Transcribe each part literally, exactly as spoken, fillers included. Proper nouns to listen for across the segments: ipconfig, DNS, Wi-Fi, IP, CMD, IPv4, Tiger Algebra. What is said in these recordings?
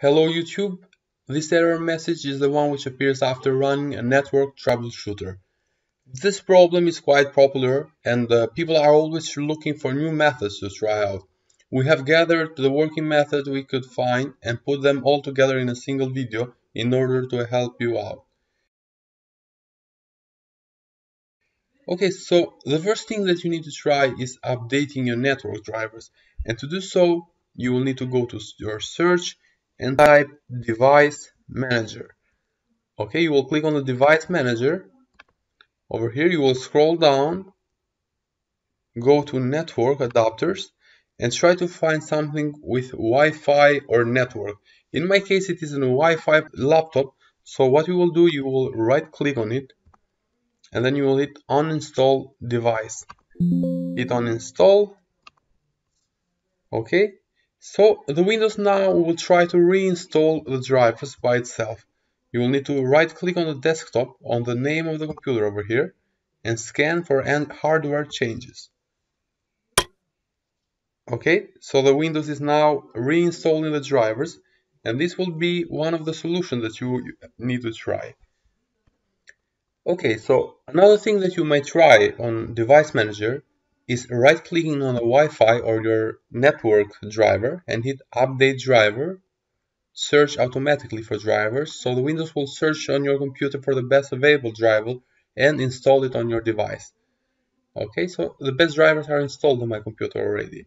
Hello YouTube. This error message is the one which appears after running a network troubleshooter. This problem is quite popular and uh, people are always looking for new methods to try out. We have gathered the working methods we could find and put them all together in a single video in order to help you out. Okay, so the first thing that you need to try is updating your network drivers, and to do so you will need to go to your search and type device manager. Okay, you will click on the device manager. Over here you will scroll down, go to network adapters and try to find something with Wi-Fi or network. In my case it is a Wi-Fi laptop, so what you will do, you will right click on it and then you will hit uninstall device. Hit uninstall. Okay. So the Windows now will try to reinstall the drivers by itself. You will need to right click on the desktop on the name of the computer over here and scan for any hardware changes. Okay, so the Windows is now reinstalling the drivers, and this will be one of the solutions that you need to try. Okay, so another thing that you might try on Device Manager is right-clicking on the Wi-Fi or your network driver and hit Update Driver, search automatically for drivers, so the Windows will search on your computer for the best available driver and install it on your device. Okay, so the best drivers are installed on my computer already.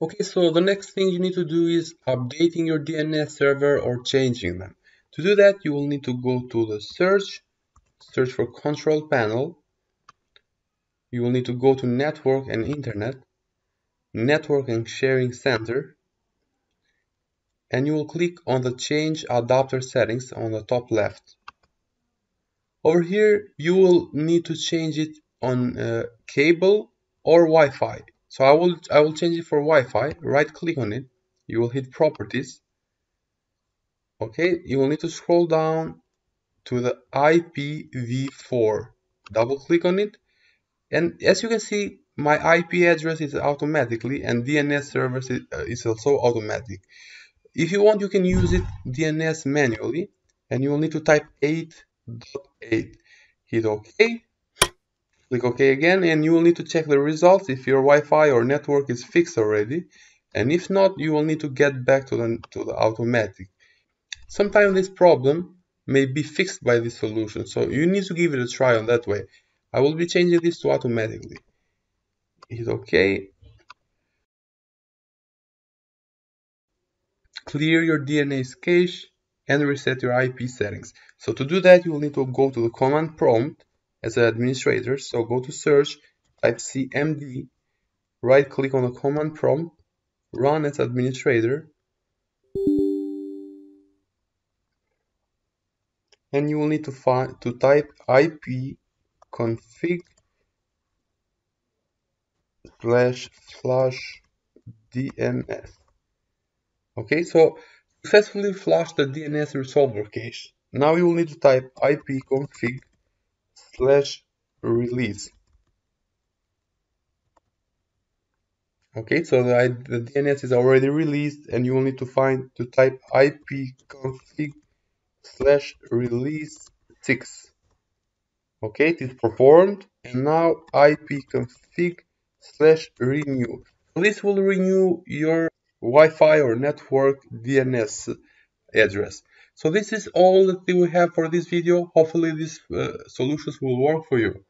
Okay, so the next thing you need to do is updating your D N S server or changing them. To do that, you will need to go to the search, search for control panel. You will need to go to network and internet, network and sharing center, and you will click on the change adapter settings on the top left. Over here, you will need to change it on uh, cable or Wi-Fi. So I will, I will change it for Wi-Fi, right click on it, you will hit properties. Okay, you will need to scroll down to the I P v four, double click on it, and as you can see my I P address is automatically and D N S server is also automatic. If you want you can use it D N S manually, and you will need to type eight dot eight, hit OK, click OK again, and you will need to check the results if your Wi-Fi or network is fixed already, and if not you will need to get back to the, to the automatic. Sometimes this problem may be fixed by this solution, so you need to give it a try on that way. I will be changing this to automatically. Hit OK. Clear your D N S cache and reset your I P settings. So to do that, you will need to go to the command prompt as an administrator. So go to search, type C M D, right click on the command prompt, run as administrator, and you will need to find to type ipconfig slash slash D N S. Okay, so successfully flush the D N S resolver cache. Now you will need to type ipconfig slash release. Okay, so the, the D N S is already released, and you will need to find to type ipconfig slash release six. Okay, it is performed, and now ipconfig slash renew. This will renew your Wi-Fi or network D N S address. So this is all that we have for this video. Hopefully these uh, solutions will work for you.